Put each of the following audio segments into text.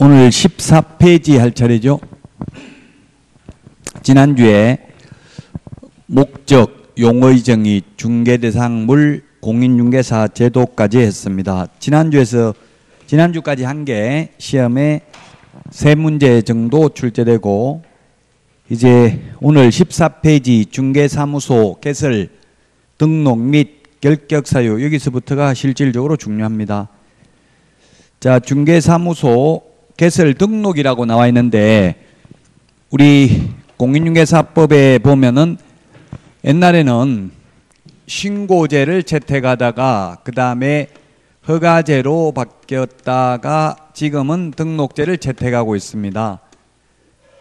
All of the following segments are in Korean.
오늘 14페이지 할 차례죠. 지난주에 목적, 용어의 정의, 중개대상물, 공인중개사 제도까지 했습니다. 지난주까지 한 게 시험에 3문제 정도 출제되고, 이제 오늘 14페이지 중개사무소 개설, 등록 및 결격사유, 여기서부터가 실질적으로 중요합니다. 자, 중개사무소 개설 등록이라고 나와 있는데, 우리 공인중개사법에 보면은 옛날에는 신고제를 채택하다가 그 다음에 허가제로 바뀌었다가 지금은 등록제를 채택하고 있습니다.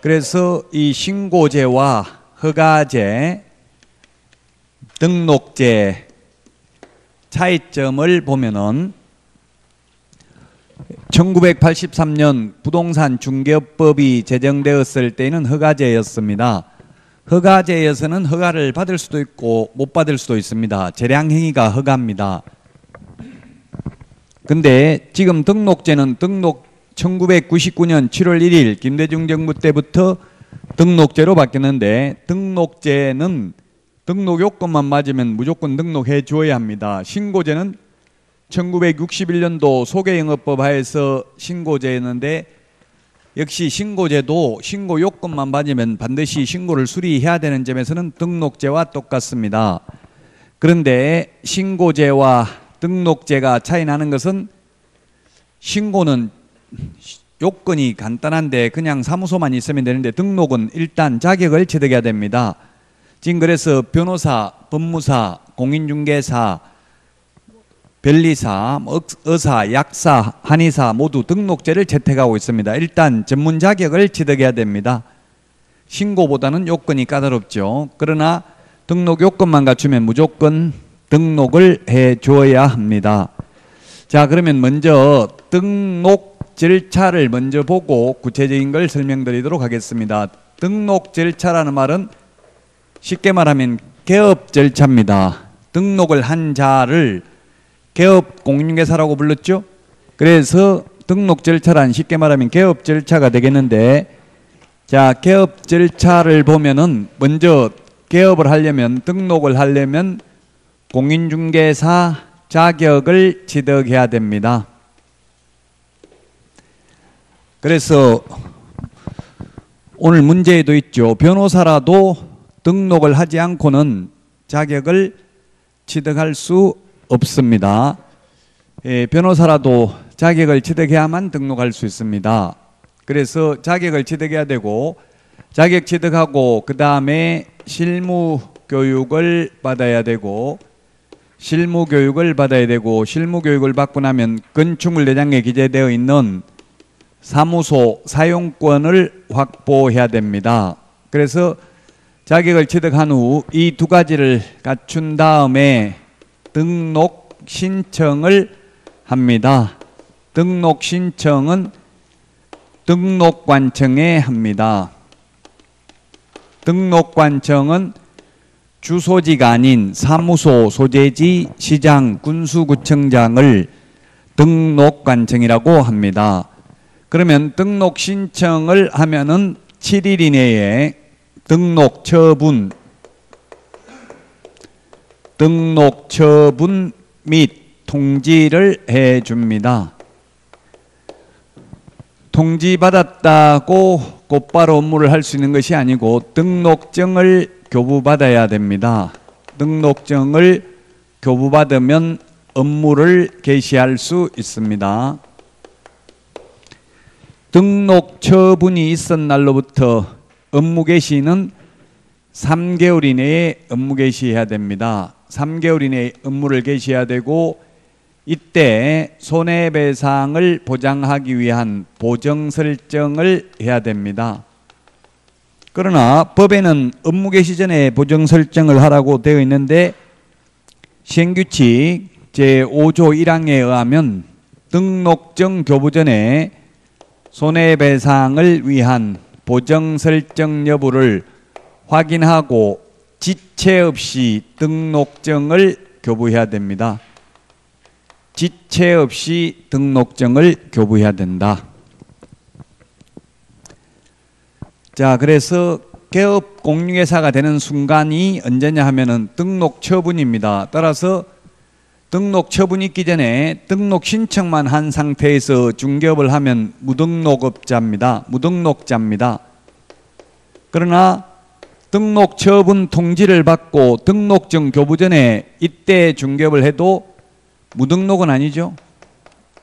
그래서 이 신고제와 허가제, 등록제 차이점을 보면은 1983년 부동산 중개업법이 제정되었을 때는 허가제였습니다. 허가제에서는 허가를 받을 수도 있고 못 받을 수도 있습니다. 재량행위가 허가입니다. 근데 지금 등록제는 1999년 7월 1일 김대중 정부 때부터 등록제로 바뀌었는데, 등록제는 등록 요건만 맞으면 무조건 등록해 주어야 합니다. 신고제는 1961년도 소개영업법 하에서 신고제였는데, 역시 신고제도 신고 요건만 맞으면 반드시 신고를 수리해야 되는 점에서는 등록제와 똑같습니다. 그런데 신고제와 등록제가 차이 나는 것은, 신고는 요건이 간단한데 그냥 사무소만 있으면 되는데, 등록은 일단 자격을 취득해야 됩니다. 지금 그래서 변호사, 법무사, 공인중개사, 변리사, 의사, 약사, 한의사 모두 등록제를 채택하고 있습니다. 일단 전문 자격을 취득해야 됩니다. 신고보다는 요건이 까다롭죠. 그러나 등록 요건만 갖추면 무조건 등록을 해 줘야 합니다. 자, 그러면 먼저 등록 절차를 먼저 보고 구체적인 걸 설명드리도록 하겠습니다. 등록 절차라는 말은 쉽게 말하면 개업 절차입니다. 등록을 한 자를 개업 공인중개사라고 불렀죠. 그래서 등록 절차란 쉽게 말하면 개업 절차가 되겠는데, 자, 개업 절차를 보면은 먼저 개업을 하려면, 등록을 하려면 공인중개사 자격을 취득해야 됩니다. 그래서 오늘 문제에도 있죠. 변호사라도 등록을 하지 않고는 자격을 취득할 수 없습니다. 예, 변호사라도 자격을 취득해야만 등록할 수 있습니다. 그래서 자격을 취득해야 되고, 자격 취득하고 그 다음에 실무교육을 받아야 되고, 실무교육을 받고 나면 건축물 내장에 기재되어 있는 사무소 사용권을 확보해야 됩니다. 그래서 자격을 취득한 후 이 두 가지를 갖춘 다음에 등록 신청을 합니다. 등록 신청은 등록관청에 합니다. 등록관청은 주소지가 아닌 사무소, 소재지, 시장, 군수구청장을 등록관청이라고 합니다. 그러면 등록 신청을 하면은 7일 이내에 등록 처분 및 통지를 해줍니다. 통지받았다고 곧바로 업무를 할 수 있는 것이 아니고 등록증을 교부받아야 됩니다. 등록증을 교부받으면 업무를 개시할 수 있습니다. 등록 처분이 있은 날로부터 업무 개시는 3개월 이내에 업무 개시해야 됩니다. 3개월 이내에 업무를 개시해야 되고, 이때 손해배상을 보장하기 위한 보정 설정을 해야 됩니다. 그러나 법에는 업무 개시 전에 보정 설정을 하라고 되어 있는데, 시행규칙 제5조 1항에 의하면 등록증 교부 전에 손해배상을 위한 보정 설정 여부를 확인하고 지체 없이 등록증을 교부해야 됩니다. 지체 없이 등록증을 교부해야 된다. 자, 그래서 개업 공유회사가 되는 순간이 언제냐 하면은 등록 처분입니다. 따라서 등록 처분 있기 전에 등록 신청만 한 상태에서 중개업을 하면 무등록자입니다. 그러나 등록 처분 통지를 받고 등록증 교부 전에 이때 중개업을 해도 무등록은 아니죠.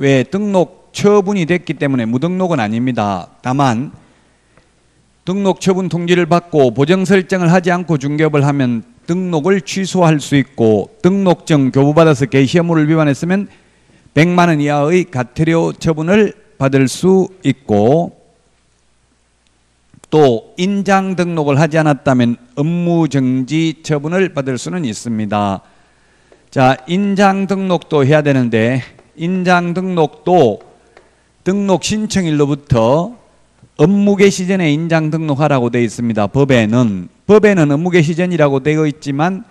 왜? 등록 처분이 됐기 때문에 무등록은 아닙니다. 다만 등록 처분 통지를 받고 보정 설정을 하지 않고 중개업을 하면 등록을 취소할 수 있고, 등록증 교부받아서 개시 의무를 위반했으면 100만 원 이하의 과태료 처분을 받을 수 있고, 또 인장 등록을 하지 않았다면 업무 정지 처분을 받을 수는 있습니다. 자, 인장 등록도 해야 되는데, 인장 등록도 등록 신청일로부터 업무 개시 전에 인장 등록하라고 되어 있습니다. 법에는 업무 개시 전이라고 되어 있지만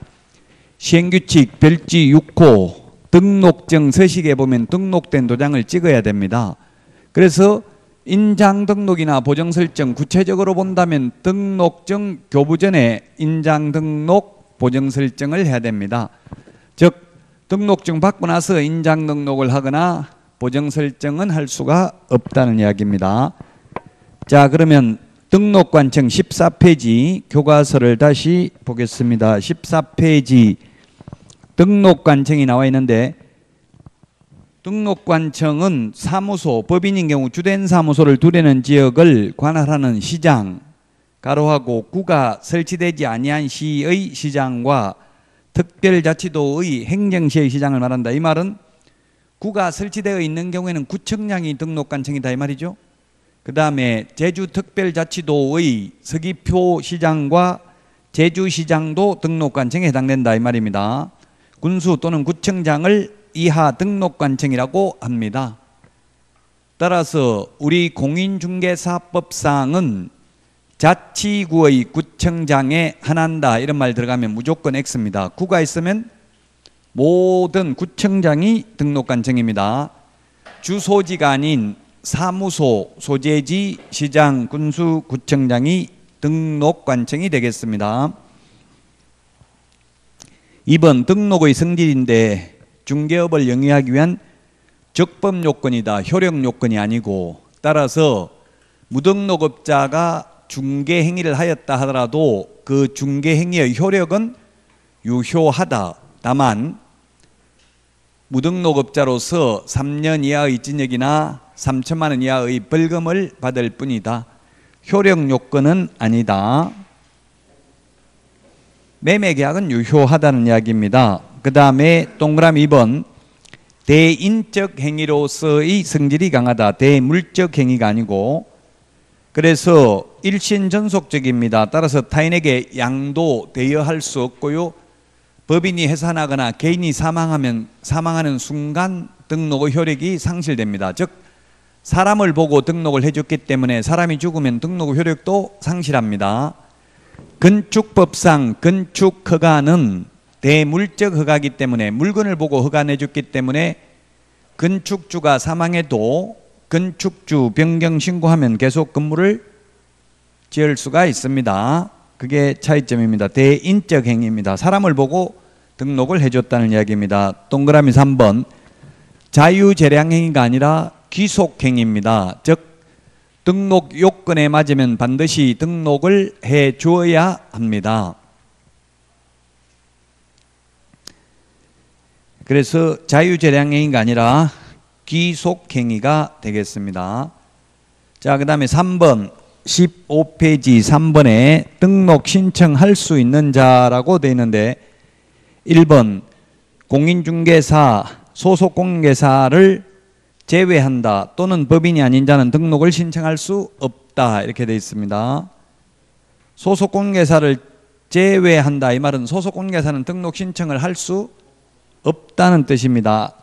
시행규칙 별지 6호 등록증 서식에 보면 등록된 도장을 찍어야 됩니다. 그래서 인장 등록이나 보정 설정 구체적으로 본다면 등록증 교부 전에 인장 등록 보정 설정을 해야 됩니다. 즉 등록증 받고 나서 인장 등록을 하거나 보정 설정은 할 수가 없다는 이야기입니다. 자, 그러면 등록관청 14페이지 교과서를 다시 보겠습니다. 14페이지 등록관청이 나와 있는데, 등록관청은 사무소, 법인인 경우 주된 사무소를 두려는 지역을 관할하는 시장, 가로하고 구가 설치되지 아니한 시의 시장과 특별자치도의 행정시의 시장을 말한다. 이 말은 구가 설치되어 있는 경우에는 구청장이 등록관청이다 이 말이죠. 그 다음에 제주특별자치도의 서귀포 시장과 제주시장도 등록관청에 해당된다 이 말입니다. 군수 또는 구청장을 이하 등록관청이라고 합니다. 따라서 우리 공인중개사법상은 자치구의 구청장에 한한다 이런 말 들어가면 무조건 X입니다. 구가 있으면 모든 구청장이 등록관청입니다. 주소지가 아닌 사무소, 소재지, 시장, 군수, 구청장이 등록관청이 되겠습니다. 2번 등록의 성질인데, 중개업을 영위하기 위한 적법요건이다. 효력요건이 아니고, 따라서 무등록업자가 중개행위를 하였다 하더라도 그 중개행위의 효력은 유효하다. 다만 무등록업자로서 3년 이하의 징역이나 3천만 원 이하의 벌금을 받을 뿐이다. 효력요건은 아니다. 매매계약은 유효하다는 이야기입니다. 그 다음에 동그라미 2번 대인적 행위로서의 성질이 강하다. 대물적 행위가 아니고, 그래서 일신전속적입니다. 따라서 타인에게 양도 대여할 수 없고요, 법인이 해산하거나 개인이 사망하면 사망하는 순간 등록의 효력이 상실됩니다. 즉 사람을 보고 등록을 해줬기 때문에 사람이 죽으면 등록의 효력도 상실합니다. 건축법상 건축허가는 대물적 허가이기 때문에 물건을 보고 허가내줬기 때문에 건축주가 사망해도 건축주 변경 신고하면 계속 건물을 지을 수가 있습니다. 그게 차이점입니다. 대인적 행위입니다. 사람을 보고 등록을 해줬다는 이야기입니다. 동그라미 3번 자유재량행위가 아니라 귀속행위입니다. 즉 등록 요건에 맞으면 반드시 등록을 해 주어야 합니다. 그래서 자유재량행위가 아니라 귀속행위가 되겠습니다. 자, 그 다음에 3번 15페이지 3번에 등록 신청할 수 있는 자라고 되어 있는데, 1번 공인중개사, 소속공인중개사를 제외한다, 또는 법인이 아닌 자는 등록을 신청할 수 없다 이렇게 되어 있습니다. 소속공인중개사를 제외한다 이 말은 소속공인중개사는 등록 신청을 할 수 없다는 뜻입니다.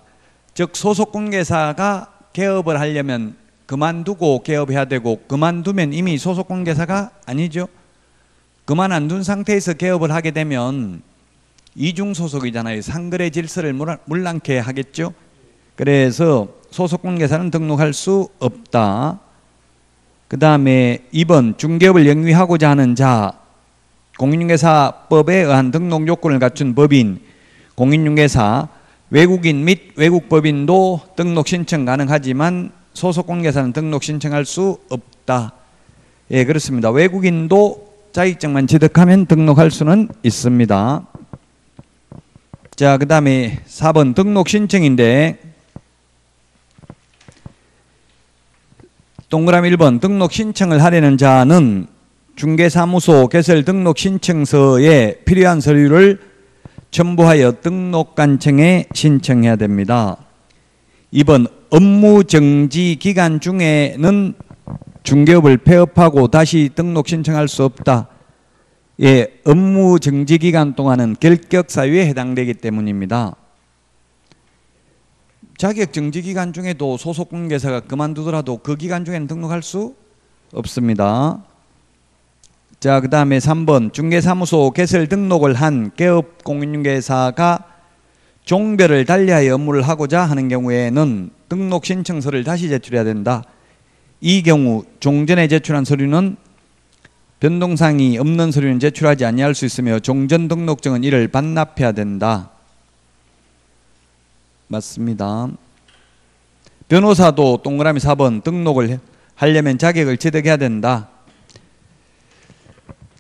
즉 소속공인중개사가 개업을 하려면 그만두고 개업해야 되고, 그만두면 이미 소속공인중개사가 아니죠. 그만 안 둔 상태에서 개업을 하게 되면 이중소속이잖아요. 상거래 질서를 물랑케 하겠죠. 그래서 소속공인중개사는 등록할 수 없다. 그 다음에 2번 중개업을 영위하고자 하는 자, 공인중개사법에 의한 등록 요건을 갖춘 법인, 공인중개사, 외국인 및 외국법인도 등록 신청 가능하지만 소속공개사는 등록 신청할 수 없다. 예, 그렇습니다. 외국인도 자격증만 취득하면 등록할 수는 있습니다. 자, 그 다음에 4번 등록 신청인데, 동그라미 1번 등록 신청을 하려는 자는 중개사무소 개설 등록 신청서에 필요한 서류를 첨부하여 등록관청에 신청해야 됩니다. 2번 업무정지 기간 중에는 중개업을 폐업하고 다시 등록 신청할 수 없다. 예, 업무정지 기간 동안은 결격사유에 해당되기 때문입니다. 자격정지 기간 중에도 소속공개사가 그만두더라도 그 기간 중에는 등록할 수 없습니다. 자, 그 다음에 3번 중개사무소 개설 등록을 한 개업공인중개사가 종별을 달리하여 업무를 하고자 하는 경우에는 등록신청서를 다시 제출해야 된다. 이 경우 종전에 제출한 서류는 변동사항이 없는 서류는 제출하지 아니할 수 있으며 종전 등록증은 이를 반납해야 된다. 맞습니다. 변호사도 동그라미 4번 등록을 하려면 자격을 취득해야 된다.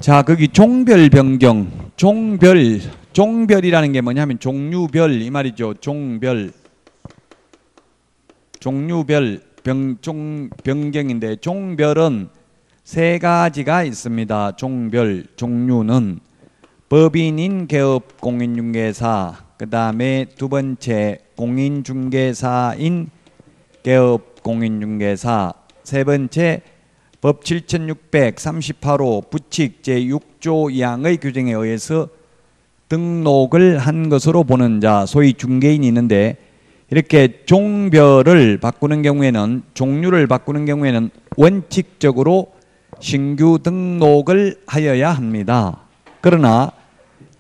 자, 거기 종별 변경, 종별이라는 게 뭐냐면 종류별 이 말이죠. 종류별 변경인데 종별은 세 가지가 있습니다. 종별, 종류는 법인인 개업 공인중개사, 그 다음에 두 번째 공인중개사인 개업 공인중개사, 세 번째 법 7638호 부칙 제6조 2항의 규정에 의해서 등록을 한 것으로 보는 자, 소위 중개인이 있는데, 이렇게 종별을 바꾸는 경우에는, 종류를 바꾸는 경우에는 원칙적으로 신규 등록을 하여야 합니다. 그러나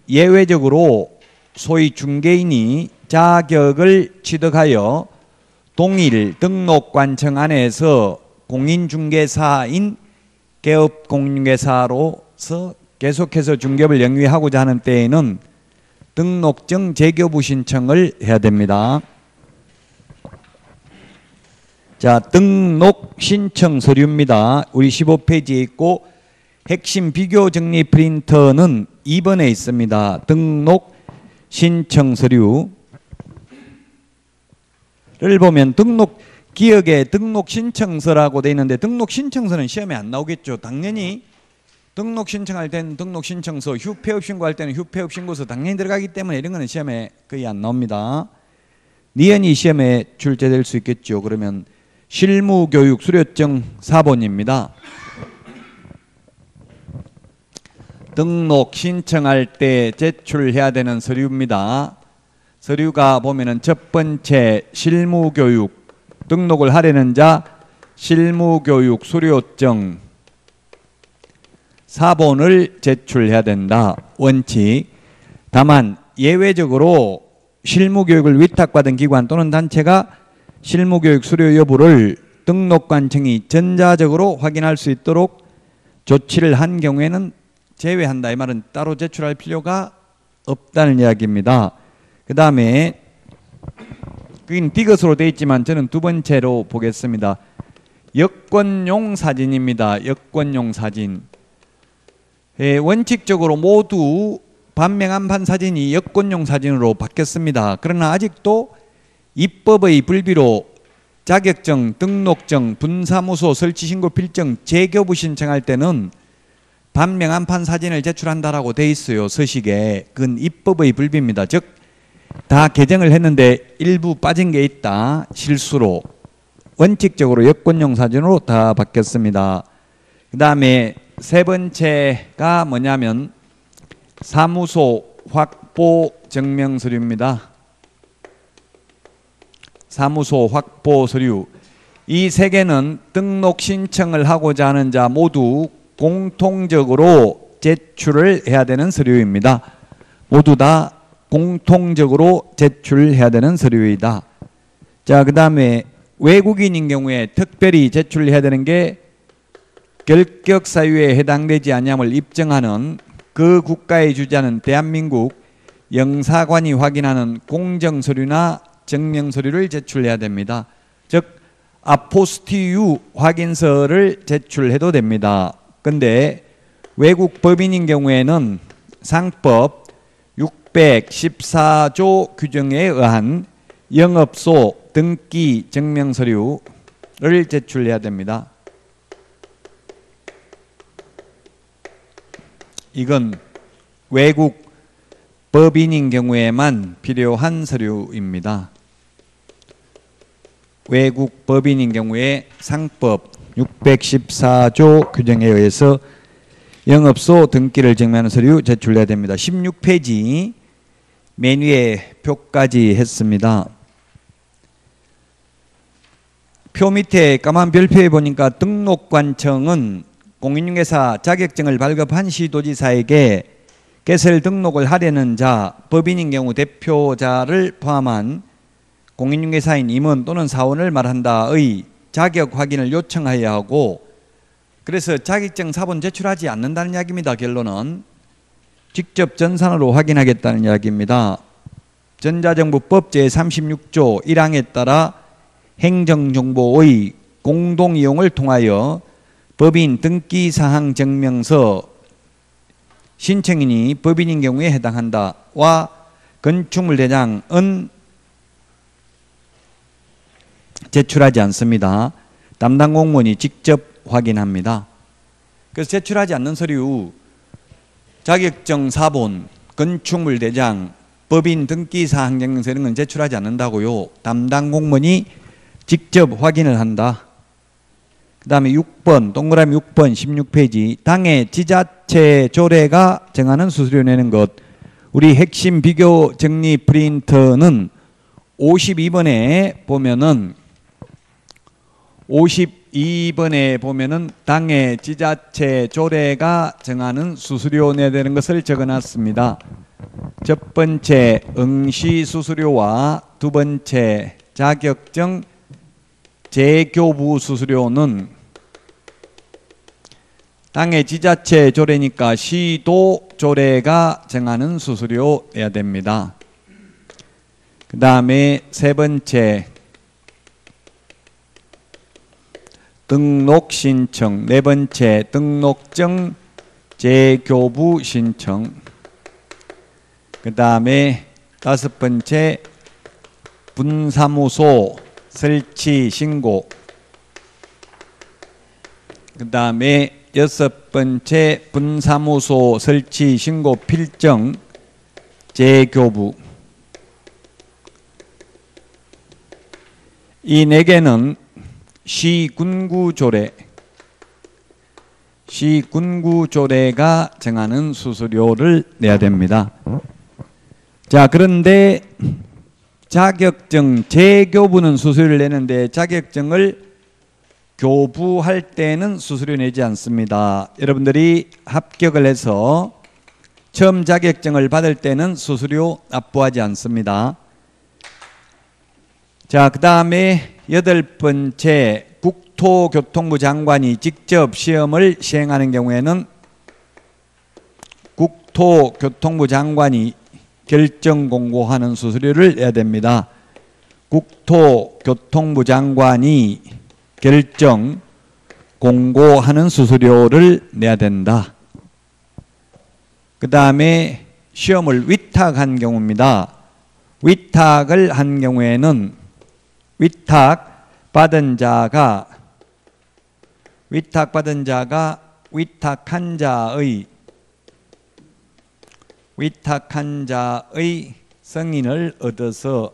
예외적으로 소위 중개인이 자격을 취득하여 동일 등록관청 안에서 공인중개사인 개업공인중개사로서 계속해서 중개업을 영위하고자 하는 때에는 등록증 재교부 신청을 해야 됩니다. 자, 등록 신청 서류입니다. 우리 15페이지에 있고, 핵심 비교 정리 프린터는 2번에 있습니다. 등록 신청 서류를 보면 등록 기억에 등록 신청서라고 돼 있는데, 등록 신청서는 시험에 안 나오겠죠. 당연히 등록 신청할 때는 등록 신청서, 휴폐업 신고할 때는 휴폐업 신고서 당연히 들어가기 때문에 이런 거는 시험에 거의 안 나옵니다. 니은이 시험에 출제될 수 있겠죠. 그러면 실무교육 수료증 4번입니다. 등록 신청할 때 제출해야 되는 서류입니다. 서류가 보면은 첫 번째 실무교육, 등록을 하려는 자 실무교육 수료증 4번을 제출해야 된다. 원칙. 다만 예외적으로 실무교육을 위탁받은 기관 또는 단체가 실무교육 수료 여부를 등록관청이 전자적으로 확인할 수 있도록 조치를 한 경우에는 제외한다. 이 말은 따로 제출할 필요가 없다는 이야기입니다. 그 다음에 그건 띠것으로 되어 있지만 저는 두 번째로 보겠습니다. 여권용 사진입니다. 여권용 사진. 예, 원칙적으로 모두 반명안판 사진이 여권용 사진으로 바뀌었습니다. 그러나 아직도 입법의 불비로 자격증, 등록증, 분사무소 설치 신고 필증, 재교부 신청할 때는 반명안판 사진을 제출한다라고 돼 있어요. 서식에. 그건 입법의 불비입니다. 즉 다 개정을 했는데 일부 빠진 게 있다. 실수로. 원칙적으로 여권용 사진으로 다 바뀌었습니다. 그 다음에 세 번째가 뭐냐면 사무소 확보 증명 서류입니다. 사무소 확보 서류. 이 세 개는 등록 신청을 하고자 하는 자 모두 공통적으로 제출을 해야 되는 서류입니다. 모두 다 공통적으로 제출해야 되는 서류이다. 자, 그 다음에 외국인인 경우에 특별히 제출해야 되는 게 결격 사유에 해당되지 아니함을 입증하는 그 국가의 주자는 대한민국 영사관이 확인하는 공정서류나 증명서류를 제출해야 됩니다. 즉 아포스티유 확인서를 제출해도 됩니다. 근데 외국 법인인 경우에는 상법 614조 규정에 의한 영업소 등기 증명서류를 제출해야 됩니다. 이건 외국 법인인 경우에만 필요한 서류입니다. 외국 법인인 경우에 상법 614조 규정에 의해서 영업소 등기를 증명하는 서류 제출해야 됩니다. 16페이지 맨 위에 표까지 했습니다. 표 밑에 까만 별표에 보니까 등록관청은 공인중개사 자격증을 발급한 시도지사에게 개설 등록을 하려는 자, 법인인 경우 대표자를 포함한 공인중개사인 임원 또는 사원을 말한다의 자격 확인을 요청하여야 하고, 그래서 자격증 사본 제출하지 않는다는 이야기입니다. 결론은 직접 전산으로 확인하겠다는 이야기입니다. 전자정보법 제36조 1항에 따라 행정정보의 공동이용을 통하여 법인 등기사항증명서 신청인이 법인인 경우에 해당한다와 건축물대장은 제출하지 않습니다. 담당 공무원이 직접 확인합니다. 그래서 제출하지 않는 서류, 자격증 사본, 건축물 대장, 법인 등기 사항 증명서 이런 건 제출하지 않는다고요. 담당 공무원이 직접 확인을 한다. 그 다음에 6번, 동그라미 6번 16페이지, 당의 지자체 조례가 정하는 수수료 내는 것. 우리 핵심 비교 정리 프린트는 52번에 보면은 52번에 보면은 당의 지자체 조례가 정하는 수수료 내되는 것을 적어놨습니다. 첫 번째 응시 수수료와 두 번째 자격증 재교부 수수료는 당의 지자체 조례니까 시도 조례가 정하는 수수료 내야 됩니다. 그 다음에 세 번째 등록 신청, 네 번째 등록증 재교부 신청, 그 다음에 다섯 번째 분사무소 설치 신고, 그 다음에 여섯 번째 분사무소 설치 신고 필증 재교부. 이 네 개는 시군구조례, 시군구조례가 정하는 수수료를 내야 됩니다. 자, 그런데 자격증 재교부는 수수료를 내는데 자격증을 교부할 때는 수수료 내지 않습니다. 여러분들이 합격을 해서 처음 자격증을 받을 때는 수수료 납부하지 않습니다. 자, 그 다음에 여덟 번째 국토교통부 장관이 직접 시험을 시행하는 경우에는 국토교통부 장관이 결정 공고하는 수수료를 내야 됩니다. 국토교통부 장관이 결정 공고하는 수수료를 내야 된다. 그 다음에 시험을 위탁한 경우입니다. 위탁을 한 경우에는 위탁받은 자가 위탁한 자의 승인을 얻어서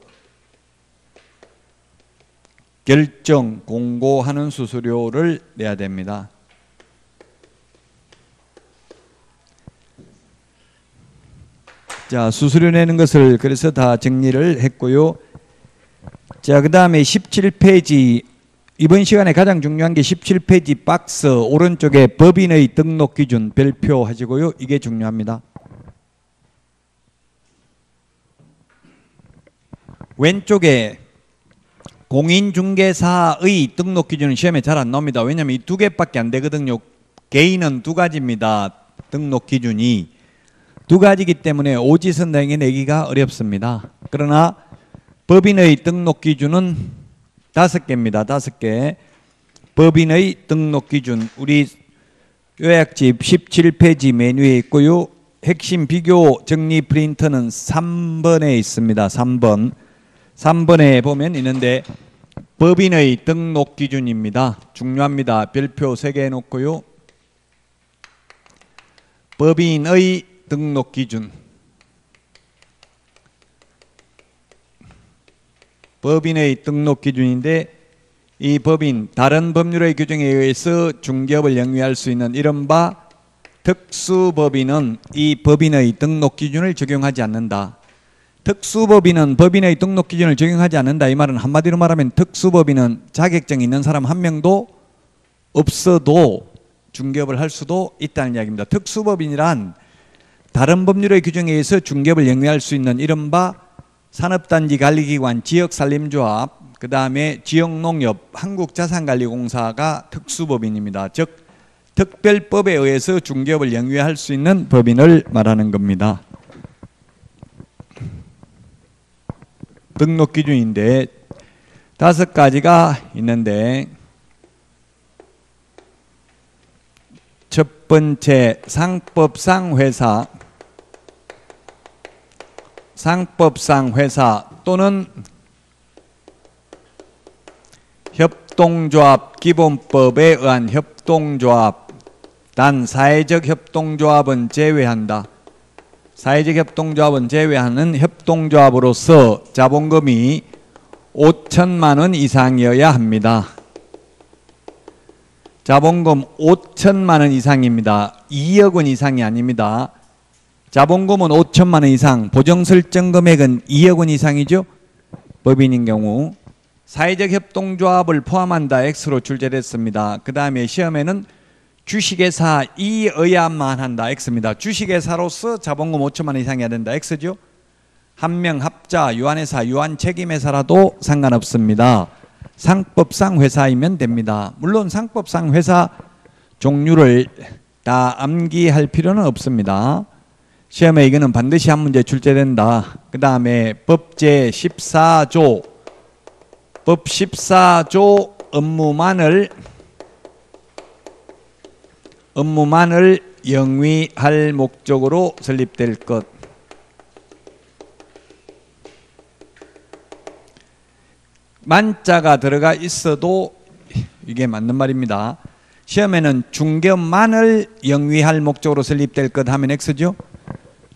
결정 공고하는 수수료를 내야 됩니다. 자, 수수료 내는 것을 그래서 다 정리를 했고요. 자, 그 다음에 17페이지, 이번 시간에 가장 중요한 게 17페이지 박스 오른쪽에 법인의 등록 기준 별표 하시고요. 이게 중요합니다. 왼쪽에 공인중개사의 등록 기준은 시험에 잘 안 나옵니다. 왜냐하면 이 두 개밖에 안 되거든요. 개인은 두 가지입니다. 등록 기준이 두 가지이기 때문에 오지선 등에 내기가 어렵습니다. 그러나 법인의 등록 기준은 5개입니다. 5개. 법인의 등록 기준 우리 요약집 17페이지 메뉴에 있고요. 핵심 비교 정리 프린트는 3번에 있습니다. 3번. 3번에 보면 있는데 법인의 등록 기준입니다. 중요합니다. 별표 3개 해놓고요. 법인의 등록 기준. 법인의 등록 기준인데 이 법인 다른 법률의 규정에 의해서 중개업을 영위할 수 있는 이른바 특수법인은 이 법인의 등록 기준을 적용하지 않는다. 특수법인은 법인의 등록 기준을 적용하지 않는다. 이 말은 한마디로 말하면 특수법인은 자격증 있는 사람 한 명도 없어도 중개업을 할 수도 있다는 이야기입니다. 특수법인이란 다른 법률의 규정에 의해서 중개업을 영위할 수 있는 이른바 산업단지 관리기관, 지역산림조합, 그 다음에 지역농협, 한국자산관리공사가 특수법인입니다. 즉 특별법에 의해서 중개업을 영위할 수 있는 법인을 말하는 겁니다. 등록 기준인데 5가지가 있는데 첫 번째 상법상 회사, 상법상 회사 또는 협동조합 기본법에 의한 협동조합, 단 사회적 협동조합은 제외한다. 사회적 협동조합은 제외하는 협동조합으로서 자본금이 5,000만 원 이상이어야 합니다. 자본금 5,000만 원 이상입니다. 2억 원 이상이 아닙니다. 자본금은 5,000만 원 이상, 보증설정금액은 2억 원 이상이죠. 법인인 경우 사회적 협동조합을 포함한다 X로 출제됐습니다. 그 다음에 시험에는 주식회사이어야만 한다 X입니다. 주식회사로서 자본금 5,000만 원 이상이어야 된다 X죠. 한 명 합자, 유한회사, 유한책임회사라도 상관없습니다. 상법상 회사이면 됩니다. 물론 상법상 회사 종류를 다 암기할 필요는 없습니다. 시험에 이거는 반드시 한 문제 출제된다. 그 다음에 법 제14조, 법 14조 업무만을 영위할 목적으로 설립될 것. 만자가 들어가 있어도 이게 맞는 말입니다. 시험에는 중개업만을 영위할 목적으로 설립될 것 하면 X죠.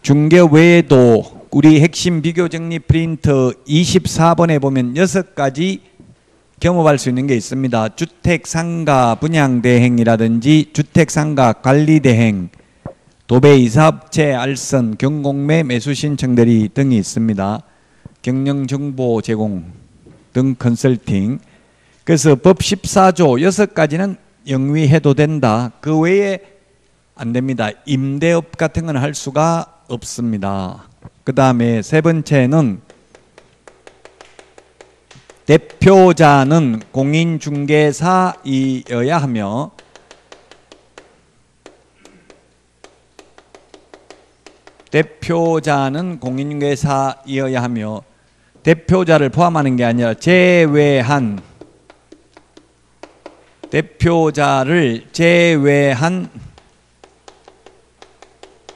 중개업 외에도 우리 핵심 비교 정리 프린트 24번에 보면 6가지 겸업할 수 있는 게 있습니다. 주택상가 분양대행이라든지 주택상가 관리대행, 도배 이사업체 알선, 경공매 매수신청대리 등이 있습니다. 경영정보 제공 등 컨설팅. 그래서 법 14조 6가지는 영위해도 된다. 그 외에 안 됩니다. 임대업 같은 건 할 수가 없습니다. 그 다음에 3번째는 대표자는 공인중개사이어야 하며 대표자를 포함하는 게 아니라 제외한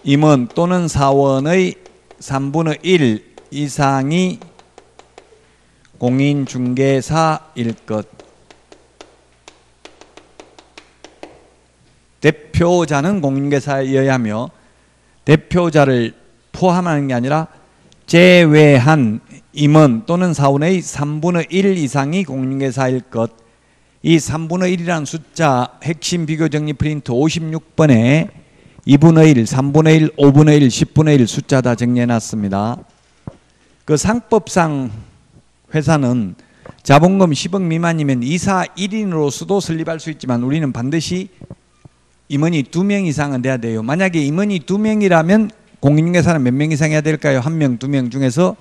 임원 또는 사원의 3분의 1 이상이 공인중개사일 것. 대표자는 공인중개사이어야 하며 대표자를 포함하는 게 아니라 제외한 임원 또는 사원의 3분의 1 이상이 공인중개사일 것. 이 3분의 1이라는 숫자 핵심 비교 정리 프린트 56번에 2분의 1, 3분의 1, 5분의 1, 10분의 1 숫자 다 정리해놨습니다. 그 상법상 회사는 자본금 10억 미만이면 이사 1인으로서도 설립할 수 있지만 우리는 반드시 임원이 2명 이상은 돼야 돼요. 만약에 임원이 2명이라면 공인중개사는 몇 명 이상 해야 될까요? 1명, 2명 중에서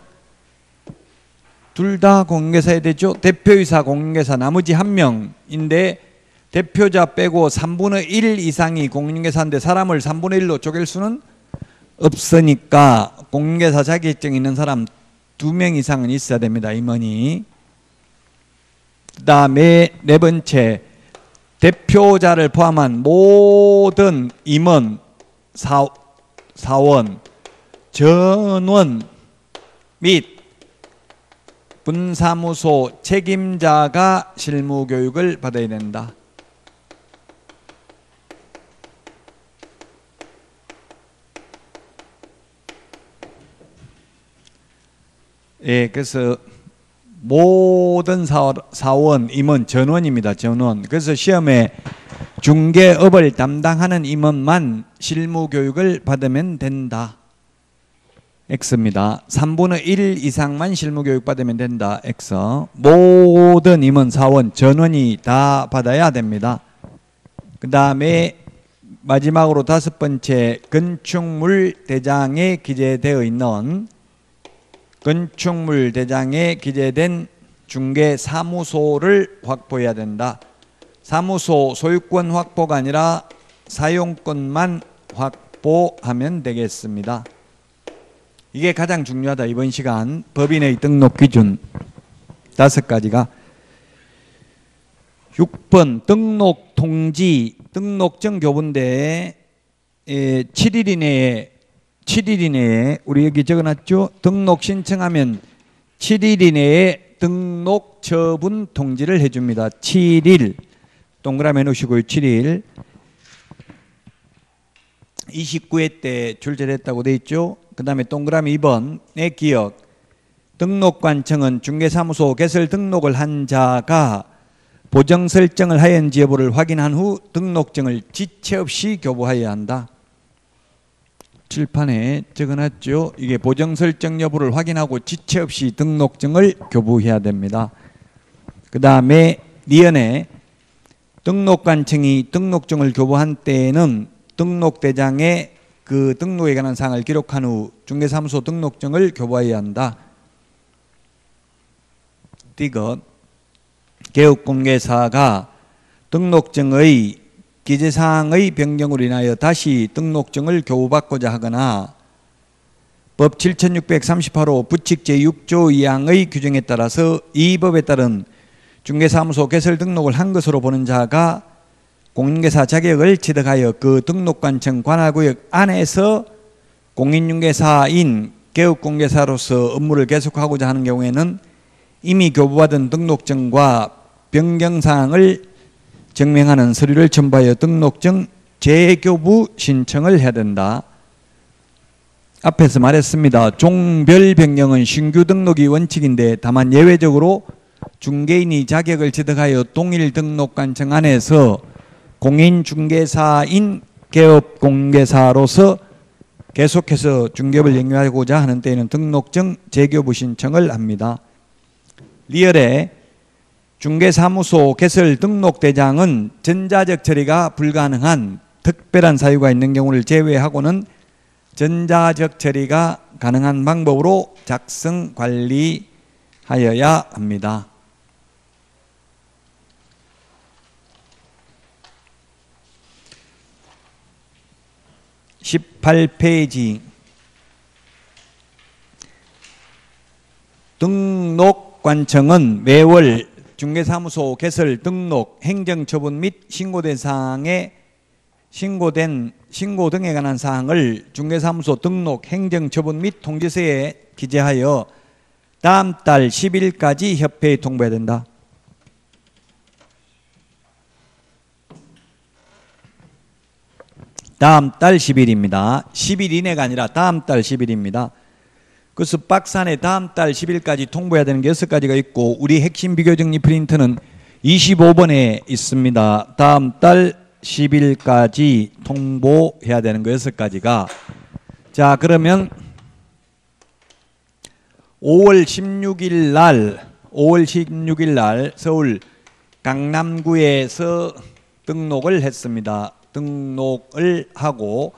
둘 다 공인중개사해야 되죠. 대표이사 공인중개사 나머지 1명인데 대표자 빼고 3분의 1 이상이 공인중개사인데 사람을 3분의 1로 쪼갤 수는 없으니까 공인중개사 자격증 있는 사람 2명 이상은 있어야 됩니다. 임원이. 그 다음에 네 번째, 대표자를 포함한 모든 임원, 사원, 전원 및 분사무소 책임자가 실무교육을 받아야 된다. 예, 그래서 모든 사원, 임원, 전원입니다. 전원. 그래서 시험에 중개업을 담당하는 임원만 실무교육을 받으면 된다. X입니다. 3분의 1 이상만 실무교육 받으면 된다. X. 모든 임원, 사원, 전원이 다 받아야 됩니다. 그 다음에 마지막으로 다섯 번째, 건축물 대장에 기재되어 있는 건축물 대장에 기재된 중개사무소를 확보해야 된다. 사무소 소유권 확보가 아니라 사용권만 확보하면 되겠습니다. 이게 가장 중요하다. 이번 시간 법인의 등록 기준 5가지가 6번 등록 통지, 등록증 교부인데 7일 이내에 우리 여기 적어놨죠? 등록 신청하면 7일 이내에 등록 처분 통지를 해줍니다. 7일 동그라미 해놓으시고요. 7일 29회 때 출제됐다고 돼 있죠? 그 다음에 동그라미 2번의 기억, 등록관청은 중개사무소 개설 등록을 한 자가 보정 설정을 하였는지 여부를 확인한 후 등록증을 지체 없이 교부하여야 한다. 칠판에 적어놨죠. 이게 보정 설정 여부를 확인하고 지체 없이 등록증을 교부해야 됩니다. 그 다음에 니은에 등록관청이 등록증을 교부한 때에는 등록대장에 그 등록에 관한 사항을 기록한 후 중개사무소 등록증을 교부해야 한다. 띠것, 개업공개사가 등록증의 기재사항의 변경으로 인하여 다시 등록증을 교부받고자 하거나 법 7638호 부칙 제6조 2항의 규정에 따라서 이 법에 따른 중개사무소 개설 등록을 한 것으로 보는 자가 공인중개사 자격을 취득하여 그 등록관청 관할구역 안에서 공인중개사인 개업공개사로서 업무를 계속하고자 하는 경우에는 이미 교부받은 등록증과 변경사항을 증명하는 서류를 첨부하여 등록증 재교부 신청을 해야 된다. 앞에서 말했습니다. 종별 변경은 신규 등록이 원칙인데 다만 예외적으로 중개인이 자격을 취득하여 동일 등록관청 안에서 공인중개사인 개업공개사로서 계속해서 중개업을 영위하고자 하는 때에는 등록증 재교부 신청을 합니다. 리얼에 중개사무소 개설 등록대장은 전자적 처리가 불가능한 특별한 사유가 있는 경우를 제외하고는 전자적 처리가 가능한 방법으로 작성 관리하여야 합니다. (18페이지) 등록관청은 매월 중개사무소 개설 등록, 행정처분 및 신고 등에 관한 사항을 중개사무소 등록, 행정처분 및 통지서에 기재하여 다음 달 10일까지 협회에 통보해야 된다. 다음 달 10일입니다. 10일 이내가 아니라 다음 달 10일입니다. 그래서 박스 안에 다음 달 10일까지 통보해야 되는 게 6가지가 있고 우리 핵심 비교정리 프린트는 25번에 있습니다. 다음 달 10일까지 통보해야 되는 거 6가지가. 자, 그러면 5월 16일 날 서울 강남구에서 등록을 했습니다. 등록을 하고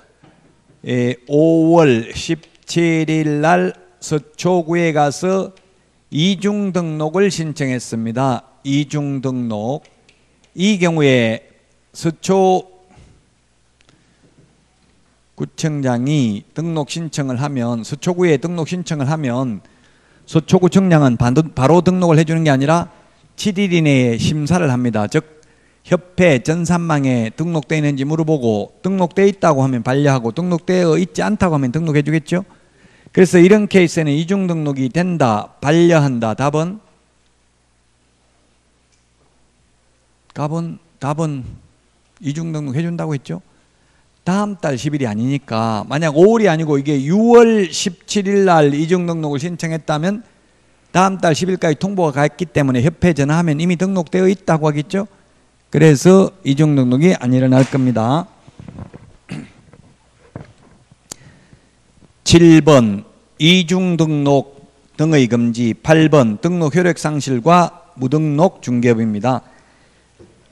5월 17일 날 서초구에 가서 이중 등록을 신청했습니다. 이중 등록 이 경우에 서초구청장이 등록신청을 하면, 서초구에 등록신청을 하면 서초구청장은 바로 등록을 해주는 게 아니라 7일 이내에 심사를 합니다. 즉 협회 전산망에 등록되어 있는지 물어보고, 등록되어 있다고 하면 반려하고, 등록되어 있지 않다고 하면 등록해 주겠죠. 그래서 이런 케이스에는 이중 등록이 된다, 반려한다, 답은 이중 등록해 준다고 했죠. 다음 달 10일이 아니니까, 만약 5월이 아니고 이게 6월 17일 날 이중 등록을 신청했다면 다음 달 10일까지 통보가 갔기 때문에 협회에 전화하면 이미 등록되어 있다고 하겠죠. 그래서 이중 등록이 안 일어날 겁니다. 7번 이중 등록 등의 금지, 8번 등록 효력 상실과 무등록 중개업입니다.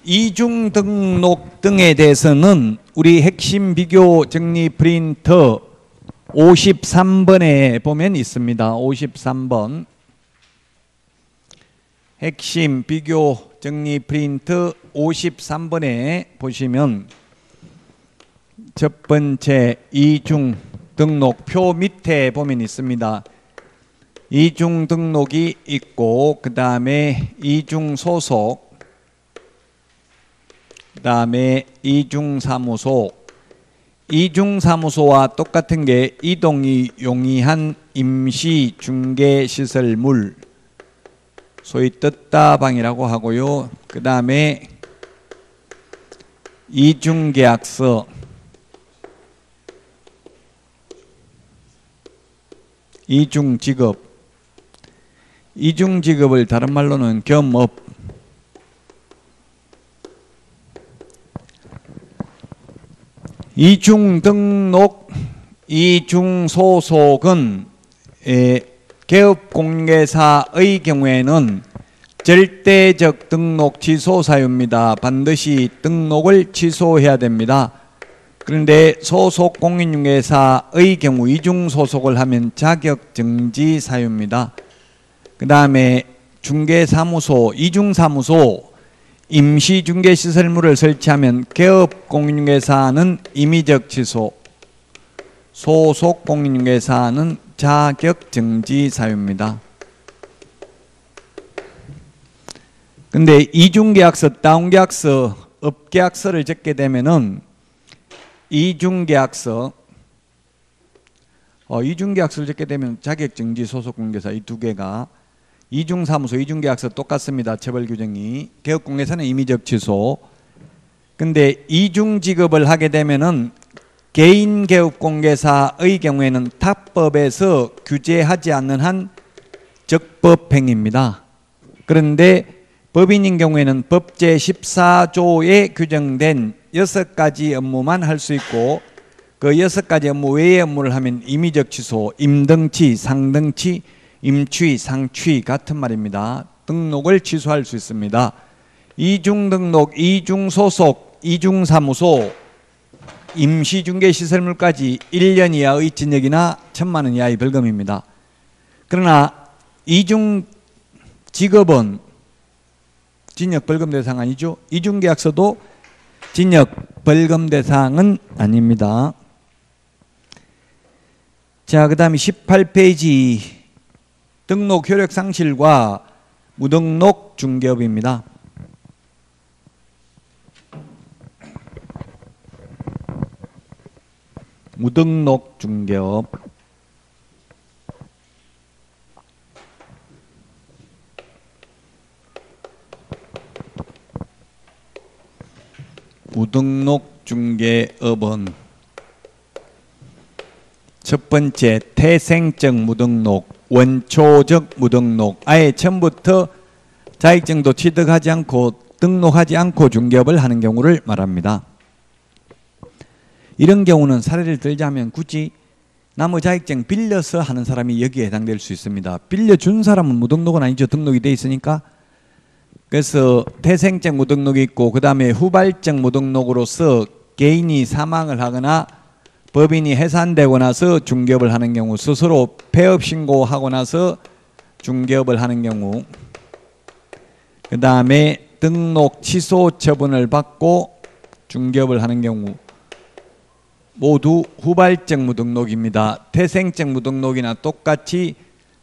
이중 등록 등에 대해서는 우리 핵심 비교 정리 프린터 53번에 보면 있습니다. 53번 핵심 비교 정리 프린트 53번에 보시면 첫 번째 이중 등록표 밑에 보면 있습니다. 이중 등록이 있고, 그 다음에 이중 소속, 그 다음에 이중 사무소. 이중 사무소와 똑같은 게 이동이 용이한 임시 중개 시설물, 소위 뜻다방이라고 하고요. 그 다음에 이중계약서, 이중직업, 이중직업을 다른 말로는 겸업. 이중등록, 이중소속은 개업공개사의 경우에는 절대적 등록 취소 사유입니다. 반드시 등록을 취소해야 됩니다. 그런데 소속 공인중개사의 경우 이중소속을 하면 자격정지 사유입니다. 그 다음에 중개사무소, 이중사무소, 임시중개시설물을 설치하면 개업공인중개사는 임의적 취소, 소속 공인중개사는 자격정지 사유입니다. 근데 이중계약서, 다운계약서, 업계약서를 적게 되면은 이중계약서, 이중계약서를 적게 되면 자격정지, 소속공개사 이 두 개가, 이중사무소, 이중계약서 똑같습니다. 처벌규정이. 개업공개사는 임의적 취소. 근데 이중직업을 하게 되면은 개인개업공개사의 경우에는 타법에서 규제하지 않는 한 적법행위입니다. 그런데 법인인 경우에는 법제 14조에 규정된 6가지 업무만 할 수 있고, 그 6가지 업무 외의 업무를 하면 임의적 취소, 임등치, 상등치, 임취, 상취 같은 말입니다. 등록을 취소할 수 있습니다. 이중등록, 이중소속, 이중사무소, 임시중개시설물까지 1년 이하의 징역이나 1000만 원 이하의 벌금입니다. 그러나 이중직업은 징역 벌금 대상 아니죠. 이중계약서도 징역 벌금 대상은 아닙니다. 자, 그 다음에 18페이지 등록 효력 상실과 무등록 중개업입니다. 무등록 중개업. 무등록 중개업은 첫 번째 태생적 무등록, 원초적 무등록. 아예 처음부터 자격증도 취득하지 않고 등록하지 않고 중개업을 하는 경우를 말합니다. 이런 경우는 사례를 들자면 굳이 나무 자격증 빌려서 하는 사람이 여기에 해당될 수 있습니다. 빌려준 사람은 무등록은 아니죠. 등록이 돼 있으니까. 그래서 태생적 무등록이 있고, 그 다음에 후발적 무등록으로서 개인이 사망을 하거나 법인이 해산되고 나서 중개업을 하는 경우, 스스로 폐업신고하고 나서 중개업을 하는 경우, 그 다음에 등록 취소 처분을 받고 중개업을 하는 경우 모두 후발적 무등록입니다. 태생적 무등록이나 똑같이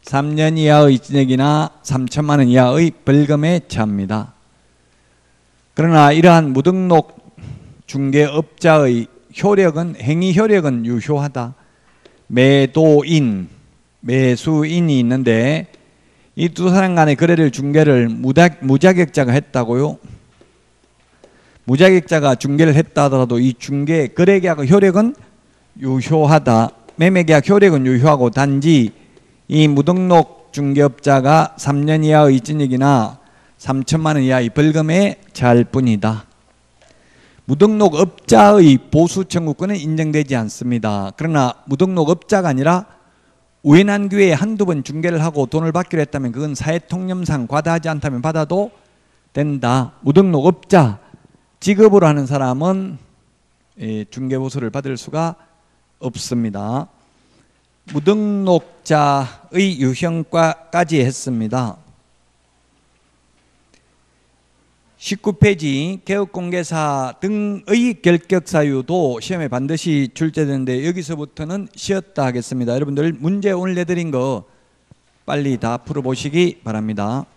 3년 이하의 징역이나 3천만 원 이하의 벌금에 처합니다. 그러나 이러한 무등록 중개업자의 효력은 행위 효력은 유효하다. 매도인, 매수인이 있는데 이 두 사람 간의 거래를 중개를 무자격자가 했다고요? 무자격자가 중개를 했다 하더라도 이 중개 거래계약의 효력은 유효하다. 매매계약 효력은 유효하고 단지 이 무등록 중개업자가 3년 이하의 징역이나 3천만 원 이하의 벌금에 처할 뿐이다. 무등록업자의 보수청구권은 인정되지 않습니다. 그러나 무등록업자가 아니라 우연한 기회에 한두 번 중개를 하고 돈을 받기로 했다면 그건 사회통념상 과다하지 않다면 받아도 된다. 무등록업자 직업으로 하는 사람은 중개보수를 받을 수가 없습니다. 무등록자의 유형과까지 했습니다. 19페이지 개업공개사 등의 결격사유도 시험에 반드시 출제되는데 여기서부터는 쉬었다 하겠습니다. 여러분들 문제 오늘 내드린 거 빨리 다 풀어보시기 바랍니다.